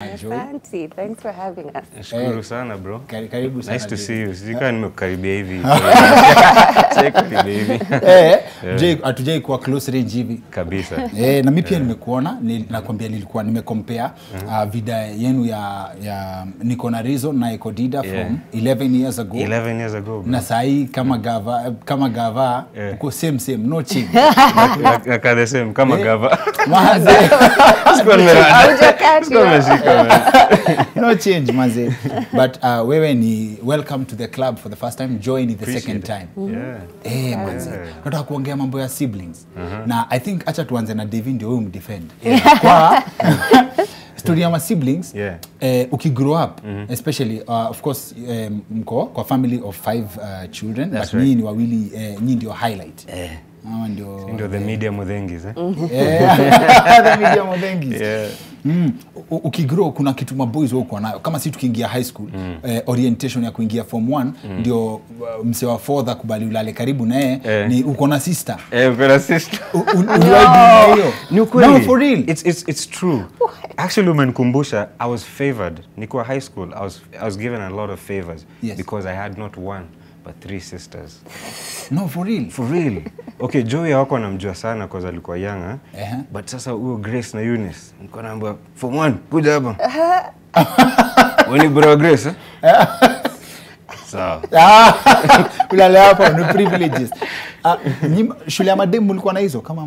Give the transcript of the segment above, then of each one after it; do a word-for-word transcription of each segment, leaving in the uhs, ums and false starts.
Asante, thanks for having us. Shukuru sana bro. Karibu sana. Nice to see you. Sijika nimekukaribia hivi. Check baby. Eh, Jake atujai kwa close range hivi kabisa. Eh, na mimi pia nimekuona, nakwambia nilikuwa nimecompare video yenu ya ya niko na Reason na iko Dida from eleven years ago. eleven years ago. Na sai kama gava kama gava uko same same no chini. Na kada same kama gava. Maze. Sikuwa no change, manze. But uh, wewe ni welcome to the club for the first time. Join it the Appreciate second time. Mm -hmm. Yeah. Eh, yeah, manze. Nataka kuongea mambo ya siblings. Na I think acha tuanze na David ndio wewe umdefend. Kwa story ya siblings, yeah. eh, uki grow up, mm -hmm. especially uh, of course um, mko kwa family of five uh, children. That's but right. Ni ni wawili eh, ni ndio highlight. Eh. Ah, ndio. Ndio the media Muthengis, eh? Yeah. The media Muthengis. Yeah. Mm. Ukigrow kuna kitu maboys wao kwa nayo kama sisi tukiingia high school, mm. eh, orientation ya kuingia form one, mm. ndio mse wa fourth akubali ulale karibu naye, eh. ni uko na sister eh uko na sister hiyo ni kweli. No, for real, it's it's it's true. Actually umenikumbusha, I was favored niko high school. I was I was given a lot of favors, yes. because I had not one but three sisters. No, for real, for real. Okay, Joey wako namjua sana because alikuwa younger. Uh -huh. But sasa huyo Grace na Eunice niko naambia form one kuja hapa. Wewe ni bro Grace, eh? Sawa. Ulale hapa ni privileges. Shule ya mademu mlikuwa na hizo kama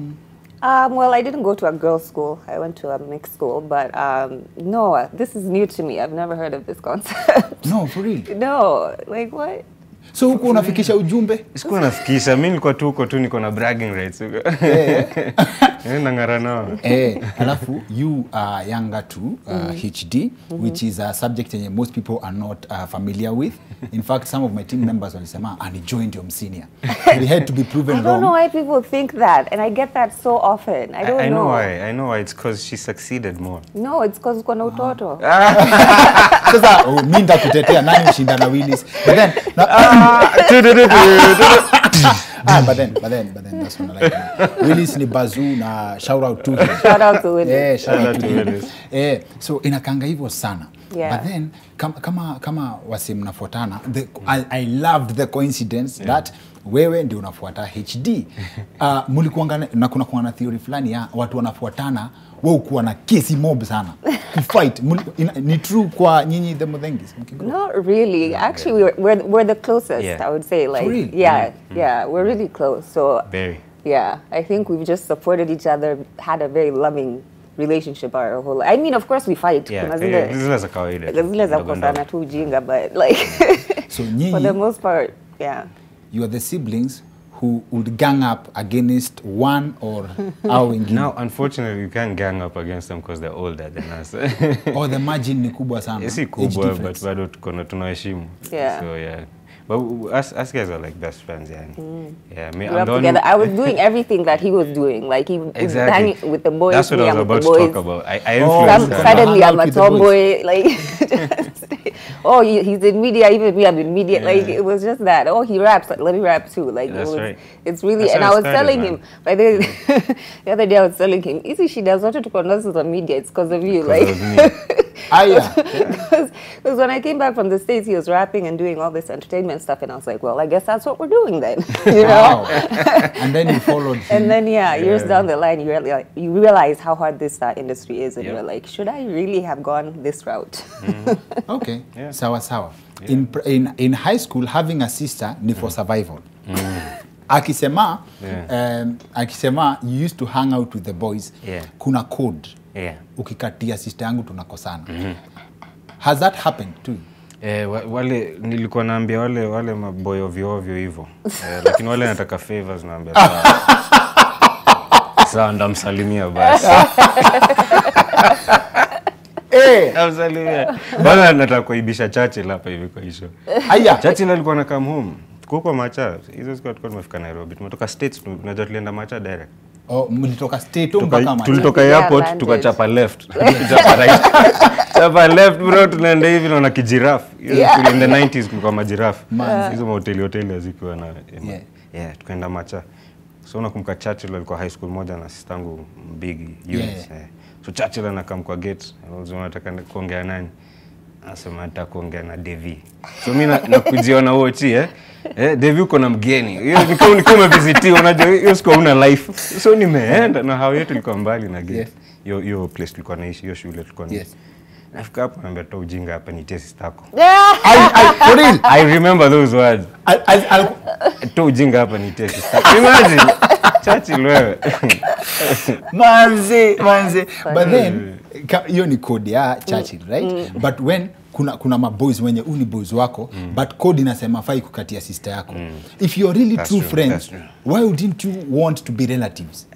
Um, well, I didn't go to a girls' school. I went to a mixed school, but um, no, this is new to me. I've never heard of this concept. No, for real. No, like what? So huko unafikisha ujumbe? Sikuwa nafikisha. Mimi nilikuwa tu huko tu niko na bragging rights. Eh. Eh nangara nao. Eh, alafu you are younger to uh, mm -hmm. H D, mm -hmm. which is a subject that most people are not uh, familiar with. In fact, some of my team members walisema and he joined your senior. We had to be proven wrong. I don't know why people think that, and I get that so often. I don't I, I know. know why. I know why. It's because she succeeded more. No, it's because uko na utoto. Sasa mimi ndakutetea nani mshinda na Willis. But then ah, but then, but then, but then, that's what I like. Willis ni Bazoo na shout out to him. Shout out to Willis. Yeah, shout out to Willis. Yeah, so inakanga hivyo sana. Yeah. But then, kama kama wasi mnafuatana, the, I, I loved the coincidence, yeah. that wewe ndio unafuata H D. Uh, mulikuanga na kuna kuwa na theory fulani ya watu wanafuatana, wao kuwa na kesi mob sana. Fight. Ni true kwa nyinyi the Muthengis? Not really. Actually, we were, we're, we're the closest, yeah. I would say. Like, for real? Yeah, mm-hmm. yeah, we're really close. So, very. Yeah, I think we've just supported each other, had a very loving relationship our whole life. I mean, of course, we fight. Yeah, yeah. Zile za kawaida. Zile za kukosana tu ujinga, but like, so, for the most part, yeah. You are the siblings who would gang up against one or our ingine. Now, unfortunately, you can't gang up against them because they're older than us. Or the margin ni kubwa sana. Yes, kubwa, but bado tunaheshimu. Yeah. So, yeah. But us, us guys are like best friends, yeah. Mm. Yeah, me, we were together. I was doing everything that he was doing. Like, he was exactly. hanging with the boys. That's what me, I was about to talk about. I, I influenced oh, Suddenly, I'm a tomboy. Like, oh, he's in media, even me, I'm in media. Yeah. Like, it was just that. Oh, he raps, like, let me rap too. Like, that's it was, right. It's really, that's and I was started, telling man. him, like, the, the other day I was telling him, Izzy, she does not want to pronounce this on media, it's because of you. Because like, of me. Ah, yeah. Because yeah. when I came back from the States, he was rapping and doing all this entertainment stuff, and I was like, well, I guess that's what we're doing then, you know? Wow. And then you followed him. And then, yeah, yeah, years down the line, you, really, like, you realize how hard this uh, industry is, and yep. you're like, should I really have gone this route? Mm-hmm. Okay, yeah. Sawa sawa. Yeah. In, in, in high school, having a sister ni for survival. Mm. Akisema, yeah. um, akisema, you used to hang out with the boys, yeah. kuna code. Yeah. Ukikatia sister yangu tunakosana. Mm-hmm. Has that happened too? Eh, wale nilikuwa naambia wale wale maboy ovyo ovyo hivyo. Eh, lakini wale nataka favors naambia sawa. Sawa ndamsalimia basi. Eh, ndamsalimia. Bana nataka kuibisha Churchill hapa hivi kwa hiyo. Aya, Churchill alikuwa na come home. Kuko Macha. Hizo siku tulikuwa tumefika Nairobi. Tumetoka States tunaja tulienda Macha direct. Oh, mlitoka state mpaka Macha. Tulitoka airport tukachapa left. Tukachapa right. Chapa left bro, tunaenda hivi na kijirafu. In the nineties kulikuwa majirafu. Hizo mahoteli hoteli zilikuwa na yeah, yeah tukaenda Macha. So unakumbuka Churchill alikuwa high school moja na sistangu mbigi unit. So Churchill anakam kwa gate, anauliza unataka kuongea nani? Anasema nataka kuongea na Devi. So mimi na kujiona wewe eti eh eh Devi uko na mgeni. Hiyo ni kama uko umevisitia, unajua hiyo siko una life. So nimeenda na hao yetu liko mbali na gate. Hiyo yes. hiyo place tulikuwa naishi, hiyo shule tulikuwa naishi. Yes. Nafika hapo naambia toa ujinga hapa ni test yako. I I for real. I remember those words. I I toa ujinga hapa ni test. Imagine Churchill wewe. Manzi, manzi. But then hiyo ni code ya Churchill, right? Mm. But when kuna kuna maboys wenye uni boys wako, mm. but code inasema fai kukatia sister yako. Mm. If you're really that's true, true friends, true. Why wouldn't you want to be relatives?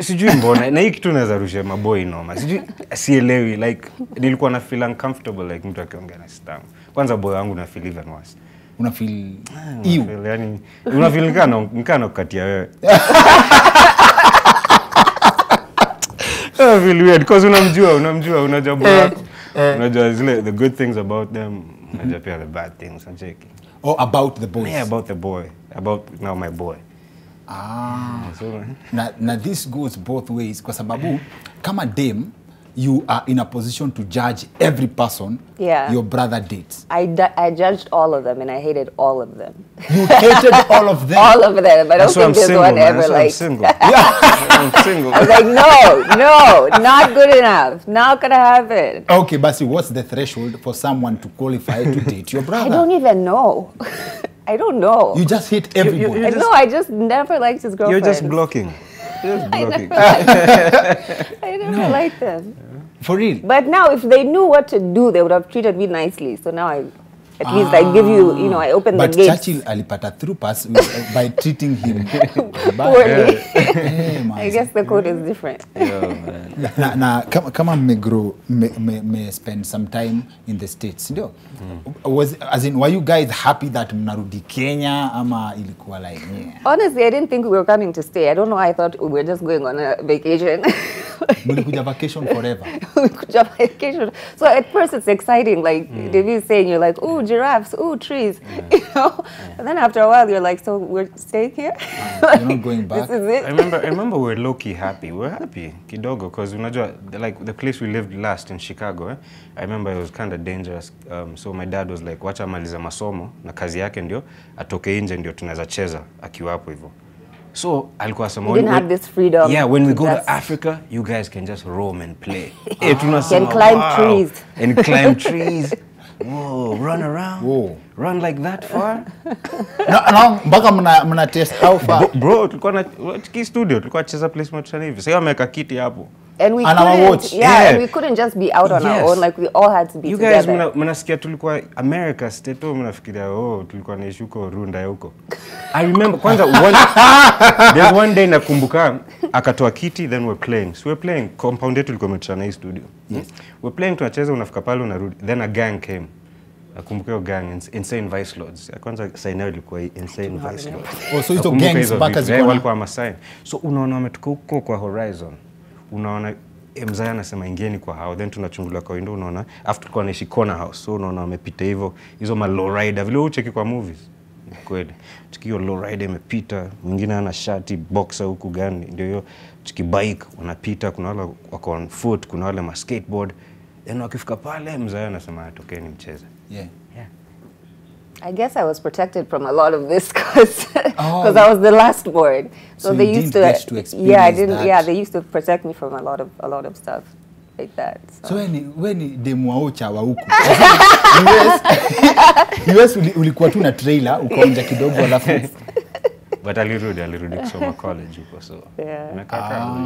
Sijui mbona na hii kitu naweza rusha maboy noma. Sijui sielewi, like nilikuwa na feel uncomfortable like mtu akiongea na sister yangu. Kwanza boy wangu na feel even worse. Una feel iu. Yani una feel kana kana kukatia wewe. I feel weird because unamjua unamjua unajua yako unajua zile the good things about them unajua pia the bad things and check oh about the boys yeah about the boy about now my boy ah so na na this goes both ways kwa sababu kama dem you are in a position to judge every person yeah. your brother dates. I, I judged all of them and I hated all of them. You hated all of them? All of them. I don't think there's one ever like... I'm single. I'm single. I was like, no, no, not good enough. Not gonna happen. Okay, Basi, what's the threshold for someone to qualify to date your brother? I don't even know. I don't know. You just hate everyone. You, you, no, I just never liked his girlfriend. You're just blocking. I never, I never no. liked them. For real? But now if they knew what to do, they would have treated me nicely. So now I, at ah. least I give you, you know, I open but the gate. But Churchill alipata through pass by treating him poorly. Hey, I guess the code is different. Yeah, na, na, kama me grow, me, me, me spend some time in the States, you know? Mm. Was, as in, were you guys happy that mnarudi Kenya ama ilikuwa like, yeah? Honestly, I didn't think we were coming to stay. I don't know, I thought we were just going on a vacation. Mulikuja vacation forever. Mulikuja vacation. So at first it's exciting, like mm. Devi is saying, you're like, ooh, giraffes, ooh, trees, yeah. you know? Yeah. And then after a while, you're like, so we're staying here? Uh, like, you're not going back? This is it? I remember, I remember we were low-key happy. We were happy, kidogo, because like the place we lived last in Chicago, eh? I remember it was kind of dangerous. Um, so my dad was like, wacha amaliza masomo, na kazi yake ndio, atoke inje ndio, tunaweza cheza, akiwa hapo hivyo. So, alikuwa asema, you didn't have this freedom. Yeah, when we go that's... to Africa, you guys can just roam and play. Hey, tunasema, and climb wow. trees. And climb trees. Whoa, run around. Whoa. Run like that far? No, no, mpaka mna, mna test how far. Bro, tulikuwa na key studio, tulikuwa cheza place matana hivi. Sasa ameka kiti hapo. And we and couldn't, yeah, yeah. And we couldn't just be out on yes. our own, like we all had to be you together. You guys, mnasikia tulikuwa America state, mnafikiria oh, tulikuwa naishi huko Runda huko. I remember, kwanza, one, there's one day nakumbuka, akatoa kiti, then we're playing. So we're playing, compound yetu tulikuwa mtana studio. Yes. We're playing, tunacheza, unafika pale, unarudi. Then a gang came. Nakumbuka gang, insane vice lords. Kwanza, sainao ilikuwa insane vice lords. Oh, so hizo gangs baka zikuwa. Walikuwa Masai. So unaona wametuka huko kwa horizon. Unaona mzaya anasema ingieni kwa hao, then tunachungula kwa window, unaona after kwa naishi corner house, so unaona wamepita hivyo hizo ma low rider vile ucheki kwa movies kweli, tukio low rider imepita, mwingine ana shati boxer huku gani ndio hiyo, tuki bike unapita, kuna wale wako on foot, kuna wale ma skateboard, then wakifika pale mzaya anasema atokeni mcheze. Yeah. I guess I was protected from a lot of this because oh. I was the last born. So, so they used to, to experience yeah, I didn't. That. Yeah, they used to protect me from a lot of a lot of stuff like that. So when when they muaocha wa huko. U S ulikuwa tu na trailer ukaonja kidogo alafu. But alirudi alirudi kusoma college huko so. Yeah. Ah,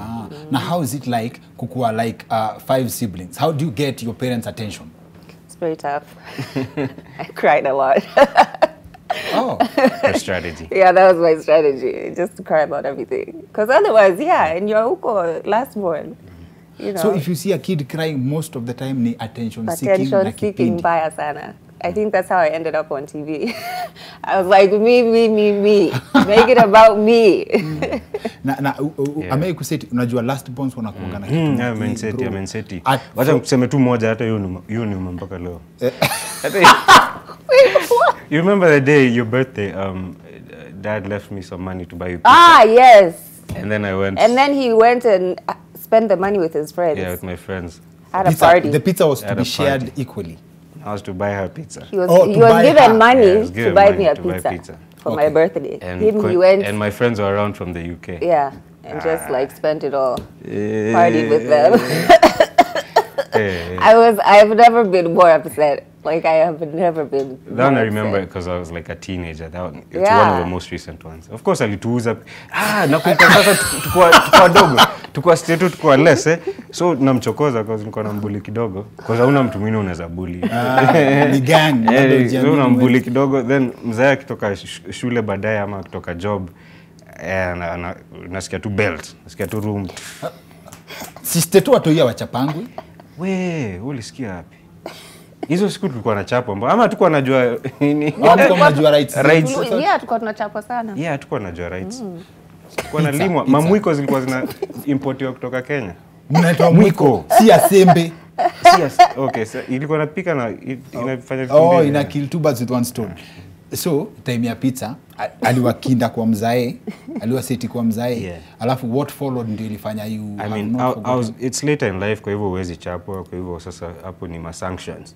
ah. Now how is it like kukua like uh, five siblings? How do you get your parents' attention? Very tough. I cried a lot. Oh, her strategy. Yeah, that was my strategy. Just to cry about everything. Because otherwise, yeah, and you're uko, last born. You know. So if you see a kid crying most of the time, ni attention seeking. Attention seeking baya sana. I think that's how I ended up on T V. I was like, me, me, me, me. Make it about me. Na, na, amei kuseti, unajua last bonds wanakuanga na kitu. Ya, menseti, ya menseti. Wacha kuseme tu moja, hata yu ni mpaka leo. You remember the day, your birthday, um, Dad left me some money to buy you pizza. Ah, yes. And then I went. And then he went and spend the money with his friends? Yeah, with my friends. At a pizza, party. The pizza was to be shared equally. I was to buy her pizza. He was, oh, he was given her. money yeah, was given to buy money me a pizza, pizza for okay. my birthday. And, Him, he went, and my friends were around from the U K. Yeah, and ah. just like spent it all, yeah. partied with them. yeah. I was, I've never been more upset. Like I have never been. That one I remember because I was like a teenager. That one, it's yeah. one of the most recent ones. Of course, I lituuza. Ah, nakumbuka sasa tukua tukua dogo, tukua state tukua less. Eh, so namchokoza because niko na mbuli kidogo. Because hauna mtu mwingine unaweza bully. Ni gang. So unambuli kidogo. Then mzee akitoka shule baadaye ama akitoka job, eh, na na nasikia tu belt, nasikia tu room. Si state watu ya wachapangwi. We, ulisikia hapi? Hizo siku tulikuwa na chapo mbona ama tulikuwa najua nini tulikuwa najua rights rights yeah tulikuwa tunachapo sana yeah tulikuwa najua rights tulikuwa na limwa mamwiko zilikuwa zina importiwa kutoka Kenya mnaitwa mwiko si asembe si okay so ilikuwa napika na inafanya vitu oh ina kill two birds with one stone so time ya pizza aliwakinda kwa mzae aliwaseti kwa mzae alafu what followed ndio ilifanya you I mean I was, it's later in life kwa hivyo huwezi chapo kwa hivyo sasa hapo ni ma sanctions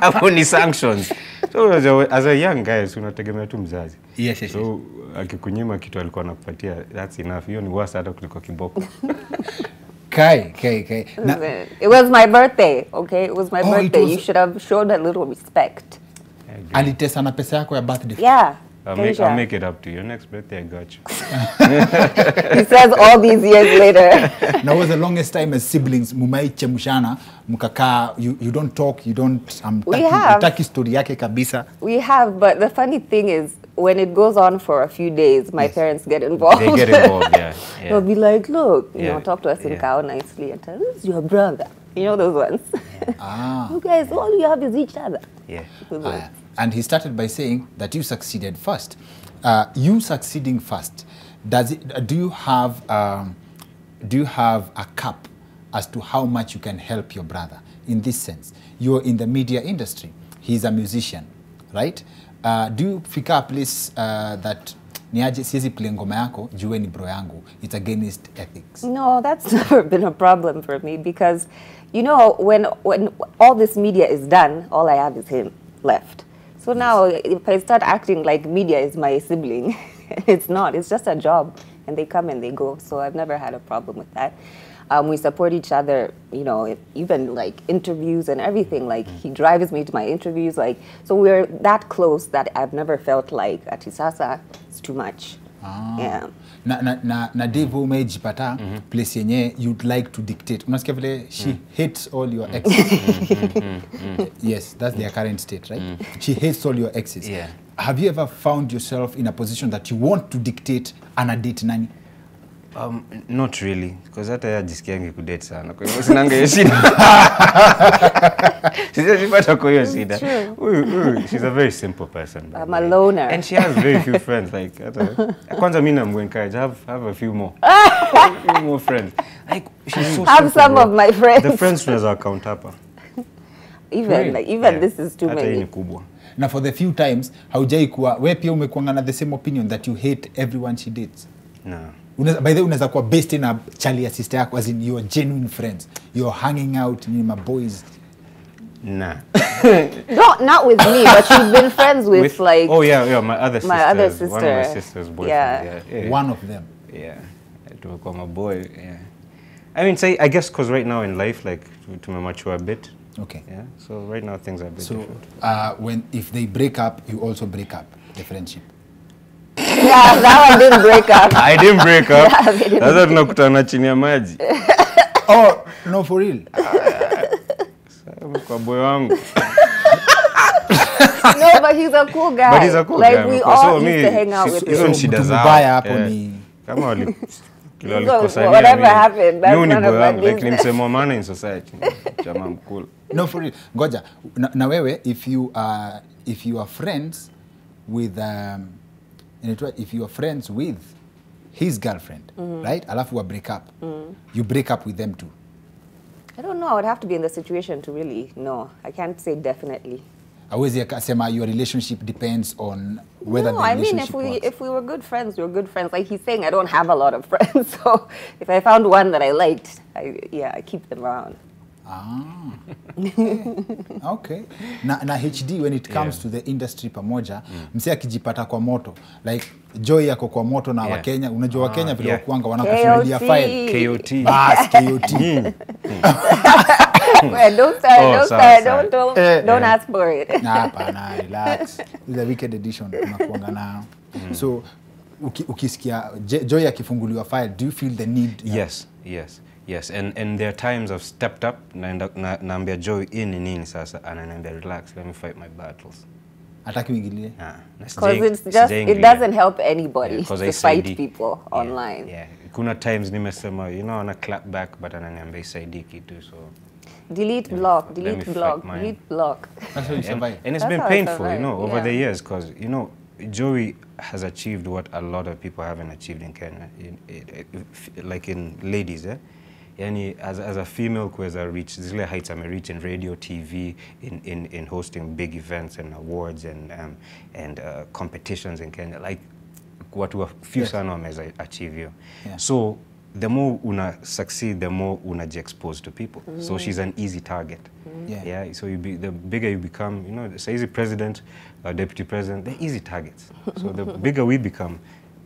hapo ni sanctions so as a young guys unategemea tu mzazi yes, yes, so akikunyima kitu alikuwa anakupatia that's enough hiyo ni worse hata kuliko kiboko Okay, okay, okay. Now, it was my birthday, okay? It was my oh, birthday. Was... You should have shown a little respect. Alitesa na pesa yako ya birthday. Yeah. I'll make, I'll make it up to you. Next birthday, I got you. He says all these years later. Now, was the longest time as siblings, mumaiche mushana, mukaka, you, you don't talk, you don't... Um, we have. Utaki story yake kabisa. We have, but the funny thing is, when it goes on for a few days, my yes. parents get involved. They get involved, yeah. yeah. They'll be like, look, you yeah. know, talk to us yeah. in Kao nicely and tell us your brother. You know those ones? Yeah. Ah. You guys, all you have is each other. Yeah. Uh, and he started by saying that you succeeded first. Uh, you succeeding first, does it, do you have um, do you have a cap as to how much you can help your brother? In this sense, you're in the media industry. He's a musician, right? Uh, do you pick up place uh, that niaje siezi play ngoma yako juu ni bro yangu? It's against ethics. No, that's never been a problem for me because, you know, when when all this media is done, all I have is him left. So now, if I start acting like media is my sibling, it's not. It's just a job, and they come and they go. So I've never had a problem with that. Um, we support each other, you know, if, even like interviews and everything. Like he drives me to my interviews. Like so, we're that close that I've never felt like atisasa. It's too much. Ah. Yeah. Na na na na Dave umejipata place yenye you'd like to dictate. Unasikia vile she hates all your exes. Yes, that's their current state, right? She hates all your exes. Yeah. Have you ever found yourself in a position that you want to dictate ana date nani? Um, not really, because hata ya jisikiangi kudate sana. Kwa hivyo sinanga hiyo shida. Sijapata kwa hiyo shida. She's a very simple person. I'm a loner. And she has very few friends. Like, hata, kwanza mimi na encourage, have, have a few more. a few more friends. Like, she's so have simple, some bro. of my friends. The friends friends are count hapa. Even, really? like, even yeah. this is too hata many. Hata hii ni kubwa. Now for the few times, haujai kuwa, wewe pia umekuanga na the same opinion that you hate everyone she dates? No. Unaweza by the way unaweza kuwa based in a chali sister yako as in your genuine friends you're hanging out with my boys nah not not with me but you've been friends with, with like oh yeah yeah my other my sister, other sister one of my sister's boyfriend yeah. Yeah, yeah one of them yeah to call my boy yeah I mean say I guess because right now in life like to my mature a bit okay yeah so right now things are a bit so different. uh when if they break up you also break up the friendship Yeah, that one didn't break up. I didn't break up. That's not kutana chini ya maji. Oh, no, for real. No, but he's a cool guy. But he's a cool like, guy. Like, we all so used to hang out with him. She does that. Come on, whatever happened, that's none of my business. Like, he's a more man in society. Jamam cool. No, for real. Goja, na wewe, if you are, if you are friends with... Um, if you are friends with his girlfriend, mm-hmm. right? Alafu wa break up. Mm. You break up with them too. I don't know. I would have to be in the situation to really know. I can't say definitely. Awezi akasema your relationship depends on whether no, the I mean, if we works. if we were good friends, we were good friends. Like he's saying, I don't have a lot of friends, so if I found one that I liked, I, yeah, I keep them around. Ah, okay. okay. Na, na H D, when it comes yeah. to the industry pamoja, mm. mse akijipata kwa moto. Like, Joey yako kwa moto na yeah. Wakenya. Unajua uh, Wakenya vile yeah. wakuanga wanakufunulia file. K O T Bas, K O T Mm. Well, don't start, oh, don't sorry, start, sorry. don't, don't, eh, don't eh. ask for it. Nah, pa, nah, relax. It's a weekend edition. Unakuanga now. Mm. So, uki, ukisikia, Joey akifunguliwa file, do you feel the need? Yeah? Yes, yes. Yes, and, and there are times I've stepped up and naambia Joey ini nini sasa, and naambia relax, let me fight my battles. Ataki wingilie. Because it's just, it doesn't help anybody yeah, to fight D. people yeah, online. Yeah, kuna times nimesema, you know, ana clap back, but ananiambia isaidii kitu, so... Delete yeah, block, delete block, delete block. That's how you survive. And, and it's That's been painful, you know, over yeah. the years, because, you know, Joey has achieved what a lot of people haven't achieved in Kenya, in, in, in, like in ladies, eh? Yani, as, as a female kweza reach zile heights I'm reach in radio, T V, in, in, in hosting big events and awards and, um, and uh, competitions in Kenya. Like, what were few yes. sana as I achieve you. Yeah. So, the more una succeed, the more una exposed to people. Mm. So, she's an easy target. Mm. Yeah. yeah. So, you be, the bigger you become, you know, it's easy president, uh, deputy president, they're easy targets. So, the bigger we become,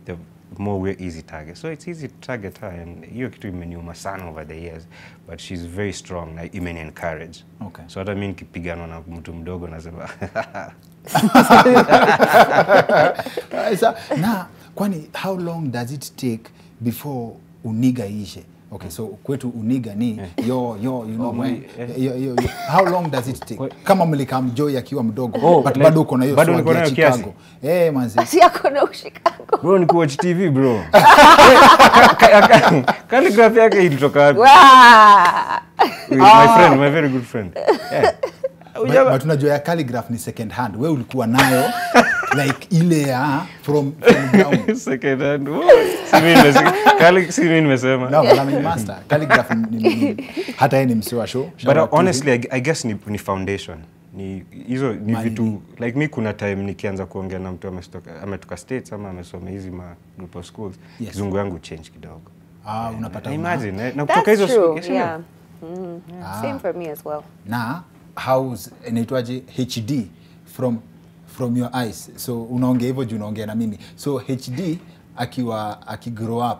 the more we're easy targets. So it's easy to target her, and you're my son over the years, but she's very strong, like, you mean encourage. Okay. So what I mean, kipigano na mtu mdogo na sema. Na, kwani, how long does it take before uniga ishe? Okay, so kwetu uniga ni, yo, yo, you know, oh, when, yo, yo, yo. How long does it take? Kama mulika Joey akiwa mdogo, oh, but bado kona yo swagi ya Chicago. Eh, manzi. Asi ya kona yo Chicago. Bro, ni kuwatch T V, bro. Calligraph yake ilitoka wapi? My friend, my very good friend. Yeah. But unajua ya calligraph ni second hand. Wewe ulikuwa nayo. Like ile ah from from ground. Second hand. No, but I'm a master. Calligraph hata yeye ni msiwa show. But uh, honestly, I, I guess ni, ni foundation. Ni hizo ni vitu like me kuna time nikianza kuongea na mtu ametoka ametoka states ama amesoma hizi ma group schools. Yes. Kizungu yangu change kidogo. Ah, unapata. Imagine na kutoka hizo schools. Yeah. Mm. Yeah. Ah. Same for me as well. Na how's inaitwaje H D from from your eyes. So unaongea hivyo juu unaongea na mimi. So H D akiwa aki grow up,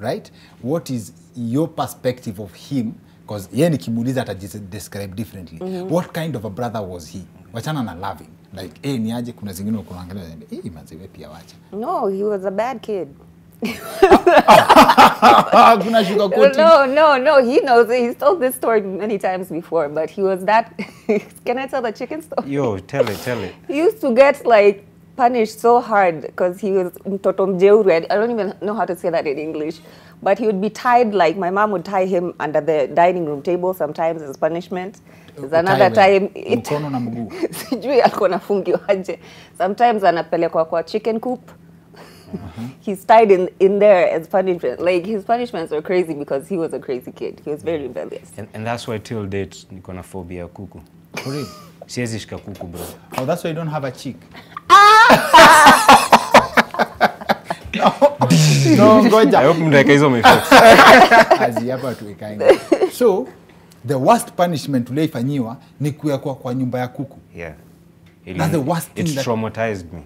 right? What is your perspective of him? Because yeye nikimuuliza ata describe differently. Mm -hmm. What kind of a brother was he? Wachana na loving. Like eh hey, ni aje kuna zingine unakuangalia eh hey, manzewe pia wacha. No, he was a bad kid. no, no, no. He knows it. He's told this story many times before, but he was that. Can I tell the chicken story? Yo, tell it, tell it. He used to get like punished so hard because he was mtoto mjeuri. I don't even know how to say that in English, but he would be tied. Like my mom would tie him under the dining room table sometimes as punishment. There's another time it. Sometimes anapelekwa kwa chicken coop. Mm-hmm. He's tied in, in there as punishment. Like, his punishments were crazy because he was a crazy kid. He was very rebellious. And, and that's why till date, niko na phobia kuku. Really? Siwezi shika kuku, bro. Oh, that's why you don't have a chick. No, no, goja. I hope mdaka hizo mefocus. As hapa tuwekainga. So, the worst punishment uliyofanyiwa ni kuwekwa kwa nyumba ya kuku. Yeah. It, that's the worst it, thing it's that... traumatized me.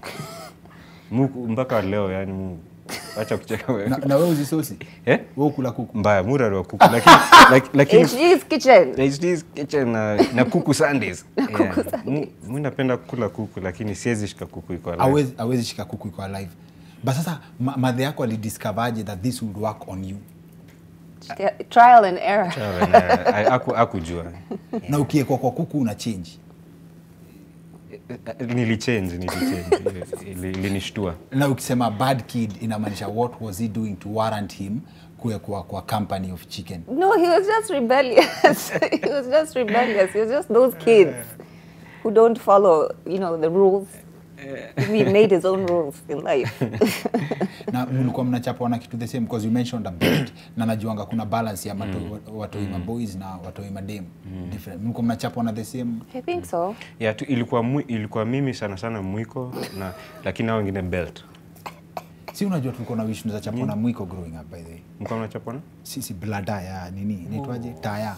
Muku mbaka leo yani Mungu acha kucheka wewe. Na, na wewe uzisosi? Eh? Wewe kula kuku. Mbaya, mura wa kuku lakini like, lakini H D's kitchen. H D's kitchen na, na kuku Sundays. Na yeah. Kuku Sundays. Mimi napenda kula kuku lakini siwezi shika kuku iko alive. Hawezi hawezi shika kuku iko alive. But sasa ma, mother yako alidiscoverje that this would work on you? Uh, trial and error. Trial and error. I, aku akujua. Yeah. Na ukiekwa kwa kuku una change. Nili change, nili change, ilinishtua. Na ukisema bad kid inamaanisha what was he doing to warrant him kuwa kwa company of chicken? No, he was just rebellious. He was just rebellious. He was just those kids who don't follow, you know, the rules. Yeah. He made his own rules in life. Na mlikuwa mnachapa wana kitu the same because you mentioned a bit na najuanga kuna balance ya mm. watu ima boys na watu ima dem mm. different. Mlikuwa mnachapa wana the same. I think so. Yeah, tu, ilikuwa mu, ilikuwa mimi sana sana mwiko na lakini hao wengine belt. Si unajua tulikuwa na wish za chapona mm. mwiko growing up by the way. Mlikuwa mnachapona? Si si blada ya nini? Inaitwaje? Oh. Taya.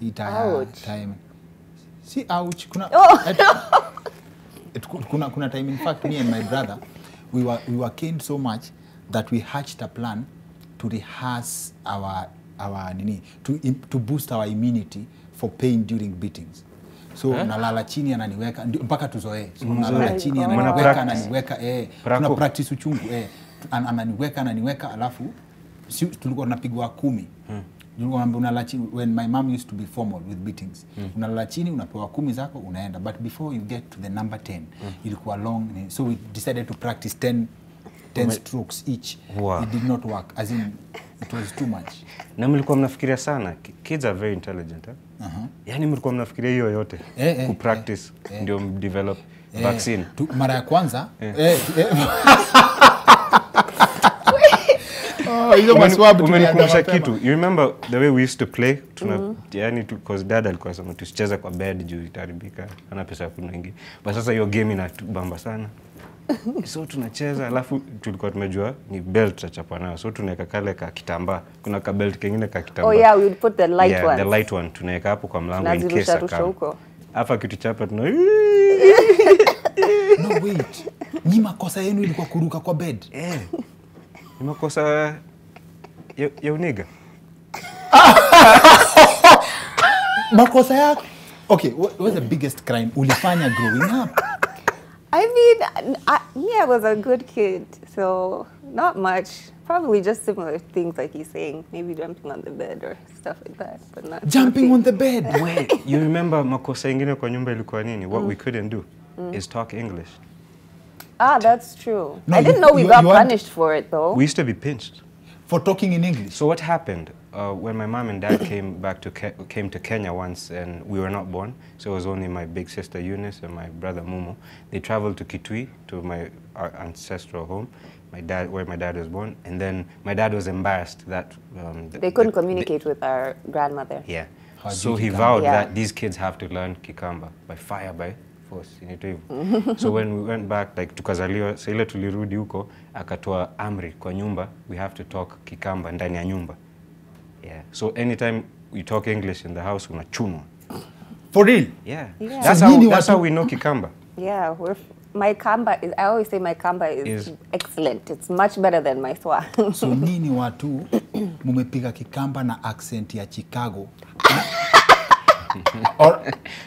Hii taya time. Si ouch kuna oh. et, It, kuna, kuna time, in fact, me and my brother, we were, we were keen so much that we hatched a plan to rehearse our, our nini, to, to boost our immunity for pain during beatings. So, eh? Nalala chini ananiweka, mpaka tuzoe. So, mm. nalala chini ananiweka, ananiweka, eh, tuna practice uchungu, eh, ananiweka, ananiweka, alafu, si, tulikuwa napigwa kumi. Hmm. When my mom used to be formal with beatings, mm. unalala chini, unapewa kumi zako, unaenda. But before you get to the number ten, mm. ilikuwa long. So we decided to practice ten, ten strokes each. Wow. It did not work, as in it was too much. Na mlikuwa mnafikiria sana. Kids are very intelligent. Huh? Uh -huh. Yani mlikuwa mnafikiria hiyo yote. Eh, eh, ku practice, eh, ndio mdevelop eh, vaccine. Tu, mara ya kwanza. Eh. Eh, eh. Oh, you kitu. You remember the way we used to play? Tuna mm -hmm. yani tu cause dad alikuwa sana tucheza kwa bed juu itaribika. Ana pesa hakuna nyingi. But sasa hiyo game inatubamba sana. So tunacheza alafu tulikuwa tumejua ni belt tutachapa nayo. So tunaweka kale ka kitambaa. Kuna ka belt kingine ka kitambaa. Oh yeah, we would put the light yeah, one. Yeah, the light one tunaweka hapo kwa mlango in case akam. Hapa kitu chapa tuna No wait. Ni makosa yenu ilikuwa kuruka kwa bed. Eh. Ni makosa ya ya uniga. Makosa yako. Okay, what was the biggest crime ulifanya growing up? I mean, I, yeah, I was a good kid, so not much. Probably just similar things like he's saying, maybe jumping on the bed or stuff like that, but not jumping on the bed. Wait, you remember makosa ingine kwa nyumba ilikuwa nini? What mm. we couldn't do mm. is talk English. Ah, that's true. No, I didn't know we you, got you punished for it, though. We used to be pinched. For talking in English? So what happened? Uh, when my mom and dad came back to Ke came to Kenya once, and we were not born, so it was only my big sister Eunice and my brother Mumu. They traveled to Kitui, to my our ancestral home, my dad, where my dad was born, and then my dad was embarrassed that... Um, the, they couldn't the, communicate the, with our grandmother. Yeah. How so he Kikamba? vowed yeah. that these kids have to learn Kikamba by fire, by... So when we went back, like tukazaliwa, sile tulirudi huko, akatoa amri kwa nyumba, we have to talk Kikamba ndani ya nyumba. Yeah. So anytime we talk English in the house, unachunwa. For real? Yeah. yeah. That's, how, that's how we know Kikamba. Yeah, we're, my Kamba is, I always say my Kamba is, is excellent. It's much better than my Swa. So nini watu mumepiga Kikamba na accent ya Chicago? Or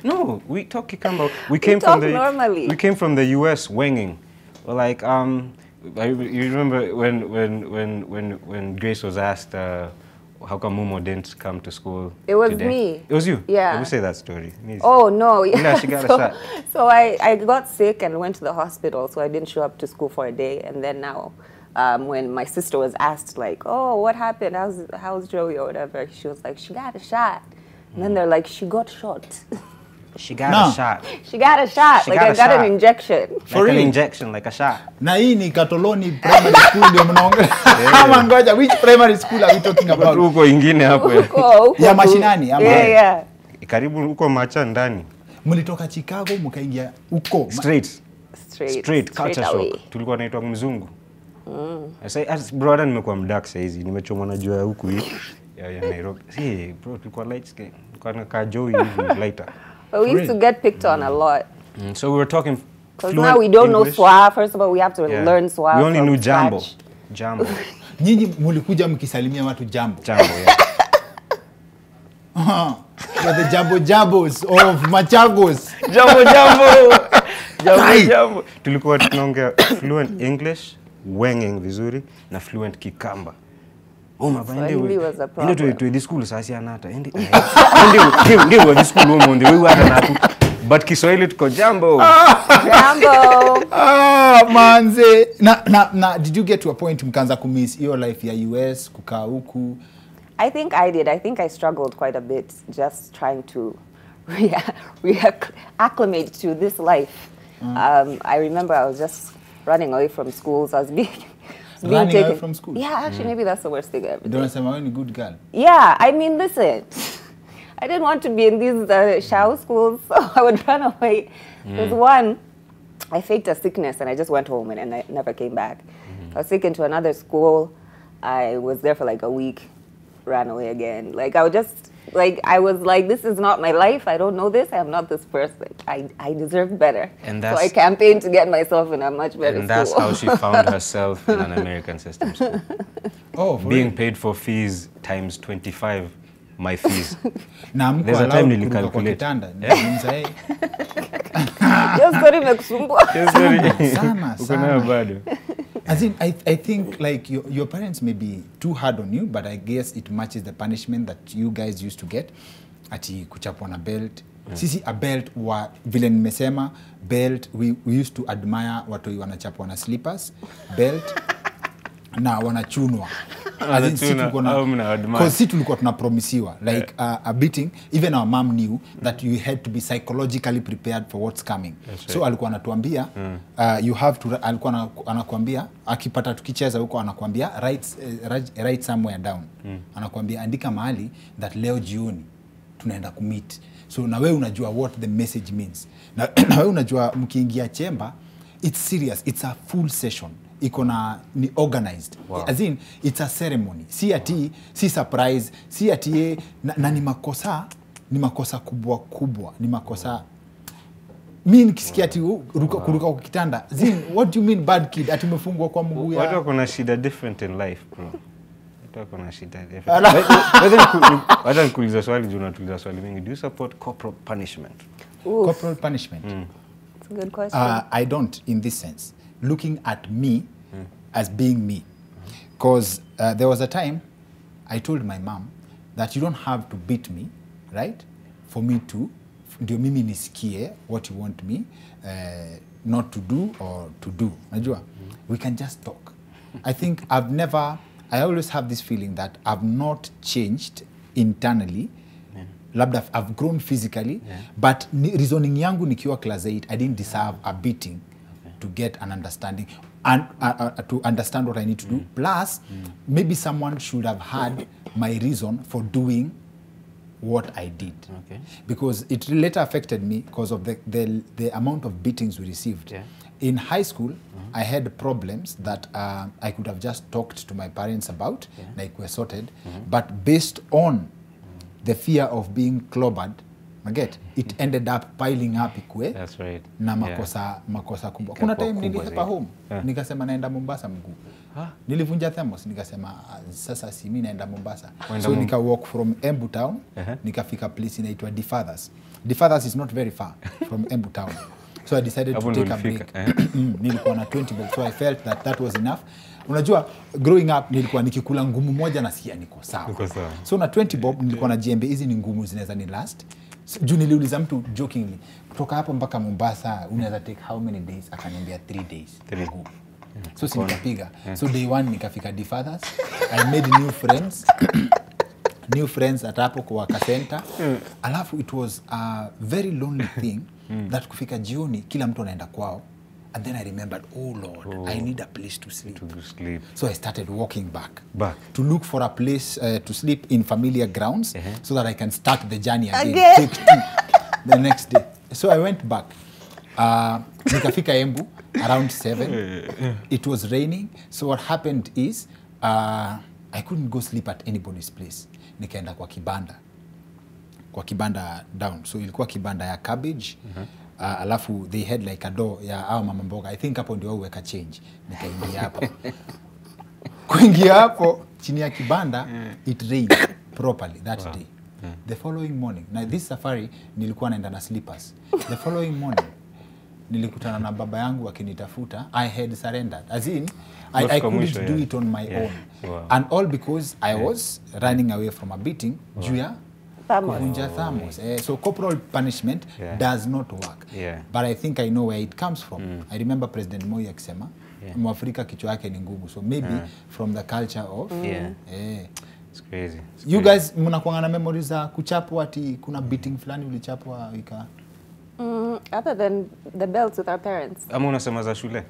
no, we talk Kikamba. We came we from the normally. we came from the U S winging. Like um, I, you remember when when when when when Grace was asked uh, how come Mumo didn't come to school? It was today? me. It was you. Yeah. Let me say that story. Please. Oh no! Yeah. yeah she got so, a so I I got sick and went to the hospital, so I didn't show up to school for a day, and then now. Um, when my sister was asked like, oh, what happened? How's how's Joey or whatever? She was like, she got a shot. And then they're like, she got shot. She got no. a shot. She got a shot. She like got I got shot. an injection. For like an injection, like a shot. Na hii ni Katoloni primary school ndio mnaongelea. Which primary school are we talking about? Huko ingine hapo. Ya mashinani ama. Yeah, yeah. Karibu huko macha ndani. Mlitoka Chicago mkaingia huko straight. Straight. Straight culture shock. Tulikuwa naitwa mzungu. Mm. I say as brother nimekuwa mdak sasa hizi. Nimechomwa na jua huku hivi. Yeah, Nairobi. See, bro, we call lights game. Later. But we used to get picked on mm. a lot. Mm. So we were talking. Because now we don't English. know Swahili. First of all, we have to yeah. learn Swahili. We only knew Jambo. Jambo. Nyinyi mulikuja mkisalimia watu Jambo. Jambo, yeah. Uh-huh. But the Jambo Jambos of Machakos. Jambo Jambo. Jambo Jambo. Tulikuwa tunaongea fluent English, wenging vizuri, na fluent Kikamba. Oh my God! Swahili was a problem. Ndio tu this school sasa anata. Ndio ndio ndio this school huko ndio wewe anatu. But Kiswahili tuko Jambo. Jambo. Ah manze. Na na na did you get to a point mkaanza ku miss your life ya U S kukaa huku? I think I did. I think I struggled quite a bit just trying to reacclimate to this life. Mm. Um, I remember I was just running away from schools. I was being, being running taken away from school. Yeah, actually, mm. maybe that's the worst thing ever. Don't say I'm a good girl. Yeah, I mean, listen, I didn't want to be in these uh, shower schools, so I would run away. Mm. There's one. I faked a sickness and I just went home and, and I never came back. Mm. I was taken to another school. I was there for like a week, ran away again. Like I would just, like I was like, this is not my life. I don't know this. I am not this person. I, I deserve better. And that's, so I campaigned to get myself in a much better and school. And that's how she found herself in an American system school. Oh, being really? Paid for fees times twenty-five. My fees. There's a time to calculate. As in, I, I think like your, your parents may be too hard on you, but I guess it matches the punishment that you guys used to get. Ati kuchapwa na belt. Sisi a belt wa vile nimesema belt. We, we used to admire watu wanachapwa na slippers, belt. Na wanachunwa. Because si tulikuwa tunapromisiwa like yeah. uh, a beating. Even our mom knew that you had to be psychologically prepared for what's coming. That's so right. Alikuwa anatuambia mm. uh, you have to, alikuwa anakuambia akipata tukicheza huko anakuambia write, uh, write somewhere down. Mm. Anakuambia andika mahali that leo jioni tunaenda kumeet. So na wewe unajua what the message means. Na, na wewe unajua mkiingia chamber it's serious, it's a full session. Ikona ni organized. Wow. As in, it's a ceremony. Si ati, wow. Si surprise, si ati, na, na ni makosa, ni makosa kubwa kubwa, ni makosa. Mi nikisikia ati kuruka kwa kitanda. Zin, what do you mean bad kid? Ati umefungwa kwa mguu ya. Watu wako na shida different in life, bro. Watu wako na shida different. Wata nikuliza swali, juu natuliza swali mingi. Do you support corporal punishment? Oof. Corporal punishment? Mm. That's a good question. Uh, I don't, in this sense. Looking at me mm. as being me. Because mm. uh, there was a time I told my mom that you don't have to beat me, right? For me to, ndio mimi nisikie what you want me uh, not to do or to do. Najua, mm. we can just talk. I think I've never, I always have this feeling that I've not changed internally. Labda, I've grown physically, yeah. But reasoning yangu nikiwa class eight, I didn't deserve a beating. To get an understanding and uh, uh, to understand what I need to do. Mm. Plus, mm. maybe someone should have had my reason for doing what I did. Okay. Because it later affected me because of the, the, the amount of beatings we received. Yeah. In high school, mm-hmm. I had problems that uh, I could have just talked to my parents about, yeah. like were sorted, mm-hmm. but based on the fear of being clobbered, Maget, it ended up piling up ikwe. That's right. Na makosa, yeah. makosa kubwa. Kuna time nilihepa home. Yeah. Nikasema naenda Mombasa mguu. Huh? Nilivunja thermos. Nikasema sasa si mimi naenda Mombasa. Wenda so mom nika walk from Embu town. Uh -huh. Nikafika place inaitwa De Fathers. De Fathers is not very far from Embu town. So I decided to take a break. Nilikuwa na twenty bucks. So I felt that that was enough. Unajua, growing up, nilikuwa nikikula ngumu moja na sikia niko sawa. So na twenty bob, nilikuwa na jembe, hizi ni ngumu zinaweza ni last. Juu niliuliza mtu jokingly, kutoka hapo mpaka Mombasa, unaweza take how many days? Akaniambia three days. Three. So si nikapiga. So day one, nikafika De Fathers. I made new friends. New friends at hapo kwa Kasenta. Alafu, it was a very lonely thing that kufika jioni, kila mtu anaenda kwao. And then I remembered, oh Lord, oh, I need a place to sleep. To sleep. So I started walking back, back. to look for a place uh, to sleep in familiar grounds, uh-huh. so that I can start the journey again. again. Take two the next day. So I went back. Uh, nikafika Embu around seven. It was raining. So what happened is uh, I couldn't go sleep at anybody's place. Nikaenda kwa kibanda, kwa kibanda down. So ilikuwa kibanda ya cabbage. Uh-huh. Uh, alafu, they had like a door ya au mama mboga. I think hapo ndio weka change. Nikaingia hapo. Kuingia hapo, chini ya kibanda, it rained properly that wow. day. Yeah. The following morning, now this safari, nilikuwa naenda na slippers. The following morning, nilikutana na baba yangu akinitafuta. I had surrendered. As in, I, I couldn't yeah. do it on my yeah. own. Wow. And all because I yeah. was running away from a beating. Wow. Juya, Oh, uh, so corporal punishment yeah. does not work. Yeah. But I think I know where it comes from. Mm. I remember President Moi akisema, yeah. Mwafrika kichwa yake ni ngumu. So maybe uh. from the culture of... Mm. Yeah. Uh, it's crazy. It's you crazy. Guys, mnakuanga na memories za kuchapwa ati kuna beating flani ulichapwa wika... Mm. Mm, other than the belts with our parents. Ama unasema za shule.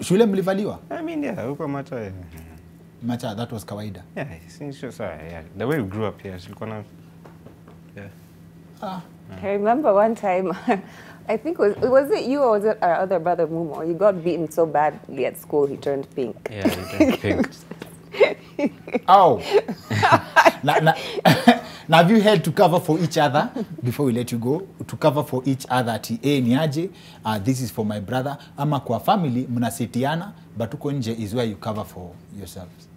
Shule mlivaliwa? I mean, yeah, huko Macha. Macha, that was kawaida. Yeah, since you saw, yeah. The way we grew up here, tulikuwa na yeah. Ah. Yeah. I remember one time, I think was was it you or was it our other brother Mumo? He got beaten so badly at school he turned pink. Yeah, he turned pink. Ow! na, na, now have you had to cover for each other before we let you go? To cover for each other, T A niaje, uh, this is for my brother. Ama kwa family mnasitiana, but uko nje is where you cover for yourselves.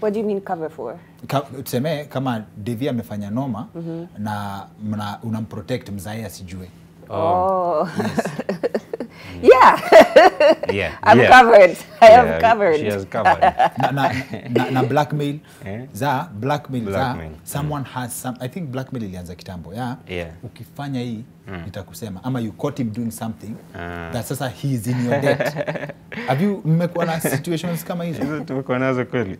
What do you mean cover for? Ka, tuseme kama Devi amefanya noma mm -hmm. na mna unamprotect mzae asijue. Oh. oh. Yes. Yeah. yeah. I'm yeah. covered. I yeah, am covered. She has covered. na, na, na, na blackmail. Eh? Za, blackmail. Blackmail. Za, someone mm. has some. I think blackmail ilianza kitambo. Yeah. yeah. Ukifanya hii, mm. nitakusema. Ama you caught him doing something uh. that sasa he is in your debt. Have you mmekuwa na situations kama hizo? Hizo tumekuwa nazo kweli.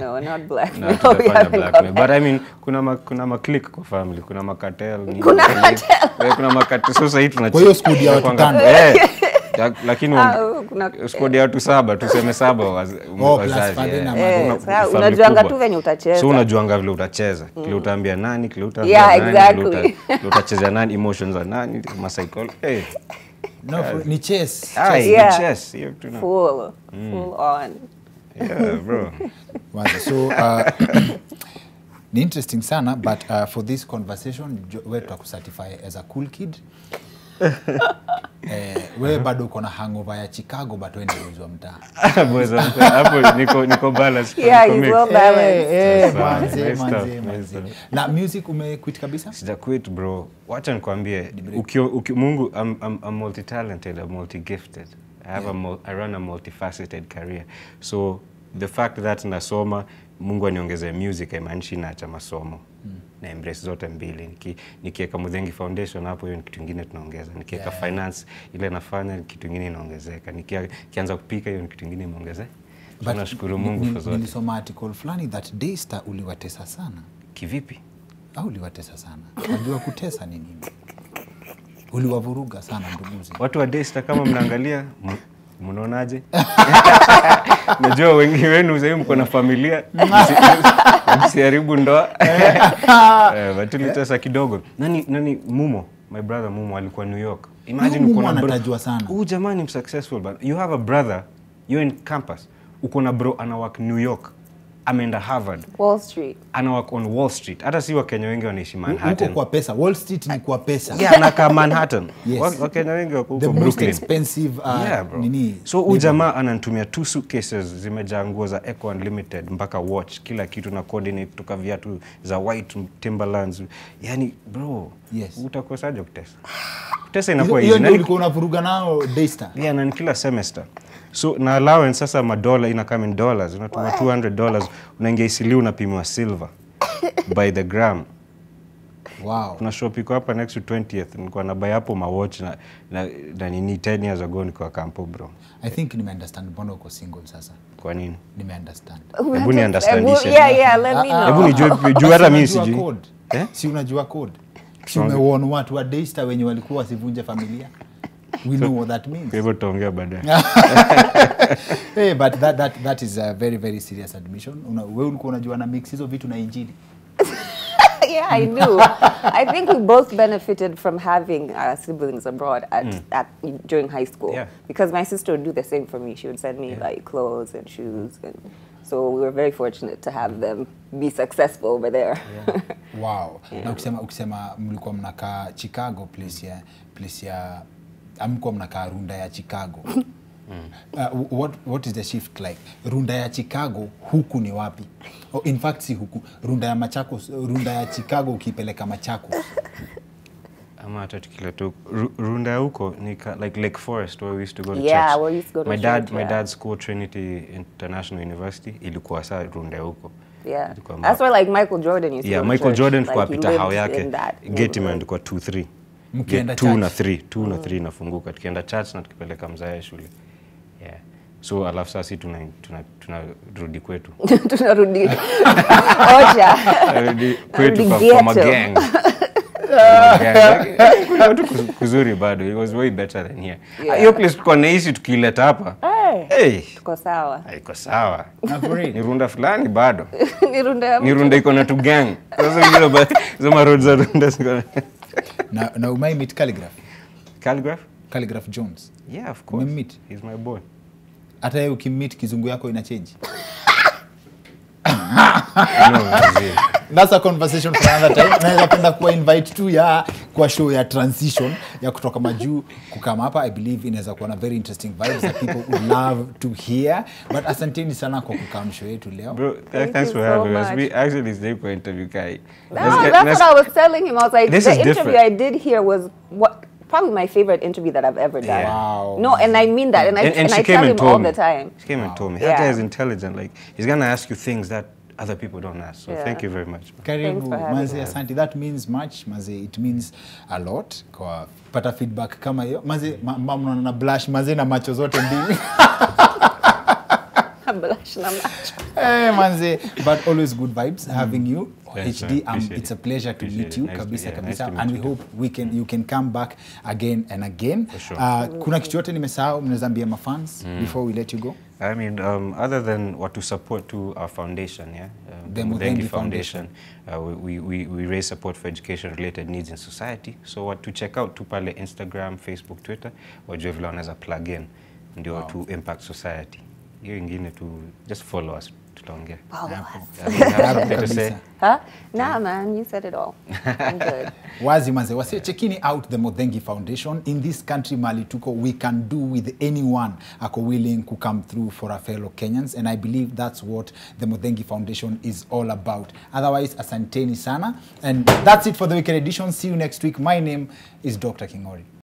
No, not blackmail. No, we haven't blackmail. But I mean, kuna ma, kuna ma clique kwa family, kuna ma cartel. Kuna cartel. Kuna ma cartel. Sasa hii tunachukua. Kwa hiyo school ya watu tano. Eh. Lakini usikodi watu saba, tuseme saba wazazi. Unajuanga tu venye utacheza. So unajuanga vile utacheza. Kile utaambia nani, kile utaambia nani. Yeah, exactly. Kile utacheza nani, emotions za nani, ma psychology. No, ni chess. Ah, yeah. Chess. Full. Full on. Yeah, bro. So, ni interesting sana, but for this conversation, we tutakucertify as a cool kid. Eh, wewe bado uko na hangover ya Chicago but wewe ndio unajua mtaa. Mweza hapo niko niko balance. Yeah, you go balance. Eh, manze manze manze. Na music umequit kabisa? Sija quit bro. Wacha nikwambie Mungu I'm, I'm, I'm multi talented, I'm multi gifted. I have yeah. a I run a multifaceted career. So the fact that nasoma Mungu aniongezee music haimaanishi naacha masomo. Mm. Na embrace zote mbili. Niki nikiweka Muthengi Foundation hapo hiyo ni kitu kingine tunaongeza. Nikiweka yeah. finance ile nafanya kitu kingine inaongezeka. Nikianza kupika hiyo ni kitu kingine imeongezeka. Tunashukuru Mungu kwa zote. Nilisoma article fulani that Daystar uliwatesa sana. Kivipi? Au uliwatesa sana? Unajua kutesa ni nini? Uliwavuruga sana nduguzi. Watu wa Daystar kama mnaangalia mnaonaje? Najua wengi wenu sasa mko na familia. Msiharibu ndoa. Eh, batulitesa kidogo. Nani nani Mumo, my brother Mumo alikuwa New York. Imagine uko na bro anatajwa sana. Huyu jamani ni successful but you have a brother, you're in campus. Uko na bro ana work New York. Ameenda Harvard. Wall Street. Ana work on Wall Street. Hata si Wakenya wengi wanaishi Manhattan. Uko kwa pesa. Wall Street ni kwa pesa. Yeah, na kama Manhattan. Yes. Wakenya wengi wako huko Brooklyn. The most expensive uh, yeah, nini. So ujamaa ananitumia two suitcases zimejaa nguo za Eco Unlimited mpaka watch, kila kitu na coordinate kutoka viatu za white Timberlands. Yaani bro, yes. Utakosaje kutesa? Kutesa inakuwa hizi. Yeye ulikuwa unavuruga nao Daystar. Yeah, na kila semester. So na allowance sasa madola ina come in dollars, unatumia two hundred dollars unaingia isili unapimwa silver by the gram. Wow. Kuna shop iko hapa next to twentieth nilikuwa na buy hapo my watch na na nini ten years ago nilikuwa kampo bro. I think nime understand mbona uko single sasa. Kwa nini? Nime understand. Hebu ni understand hiyo. Yeah yeah, let me know. Hebu nijue juu hata mimi sijui. Eh? Si unajua code. Si umeona watu wa Daystar wenye walikuwa wasivunje familia. We know what that means. Hey, but that that that is a very very serious admission. Una wewe ulikuwa unajua na mix hizo vitu na injili. Yeah, I knew. I think we both benefited from having uh, siblings abroad at, mm. at during high school yeah. because my sister would do the same for me. She would send me yeah. like clothes and shoes and so we were very fortunate to have them be successful over there. Yeah. Wow. Yeah. Na ukisema ukisema mlikuwa mnakaa Chicago place ya place ya amko mnakaa runda ya Chicago. Uh, what what is the shift like? Runda ya Chicago huku ni wapi? Oh, in fact si huku, runda ya Machakos, runda ya Chicago ukipeleka Machakos. Ama hata tukileta runda huko ni like Lake Forest where we used to go to yeah, church. Yeah, where we used to go to my church. My dad yeah. my dad's school Trinity International University ilikuwa saa runda huko. Yeah. Ilikuwa that's where like Michael Jordan used to yeah, go to Michael church. Jordan kwa like, pita hao yake. Get him and kwa two three. Mkienda yeah, two na three, two mm. na three nafunguka. Tukienda church na tukipeleka mzae shule. Yeah. So alafu sasa tuna tuna tunarudi kwetu. Tunarudi. Oja. Kwetu kwa, kwa gang. Kuna watu kuzuri bado. It was way better than here. Hiyo place tulikuwa naishi tukileta hapa. Eh. Tuko sawa. Iko sawa. Na bure. Ni runda fulani bado. Ni runda. Ni runda iko na tu gang. Sasa ndio basi. Zama road za runda siko. Na na umai meet Calligraph. Calligraph? Calligraph Jones. Yeah, of course. Meet. He's my boy. Hata yeye ukimmeet kizungu yako ina change. That's a conversation for another time. Naweza penda kuwa invite tu ya kwa show ya transition ya kutoka majuu kukama hapa. I believe inaweza kuwa na very interesting vibes that people would love to hear. But asanteni sana kwa kukam show yetu leo. Bro, thank thanks for having so us. Much. We actually stayed for interview guy. No, that's, that's what I was telling him. I was like, the interview different. I did here was what probably my favorite interview that I've ever done. Yeah. Wow. No, and I mean that, and I and, and, and I tell him all me. the time. She came wow. and told me. That guy is intelligent. Like he's gonna ask you things that other people don't ask. So yeah. thank you very much. Karibu, Maze Asante. That means much, Maze. It means a lot. Kwa pata feedback kama hiyo. Maze, mama na blush, Maze na macho zote mbili. Blush na macho. Hey, Maze. But always good vibes having you. Yes, H D, um, it's a pleasure to appreciate meet you. Nice kabisa, yeah, kabisa. Nice and we you. hope we can, you can come back again and again. For sure. Uh, kuna kitu yote nimesahau, mnazambia my fans mm. before we let you go? I mean, um, other than what to support to our foundation, yeah? Um, the Muthengi Foundation. Foundation. Uh, we, we, we raise support for education-related needs in society. So what to check out, Tupale, Instagram, Facebook, Twitter, or Jovilon as a plug-in wow. to impact society. You can just follow us. Don't Follow us. Huh? Nah, man, you said it all. I'm good. Wazi manze, wasi chekini out the Muthengi Foundation. In this country, Mali tuko, we can do with anyone ako willing to come through for our fellow Kenyans. And I believe that's what the Muthengi Foundation is all about. Otherwise, asanteni sana. And that's it for the weekend edition. See you next week. My name is Doctor Kingori.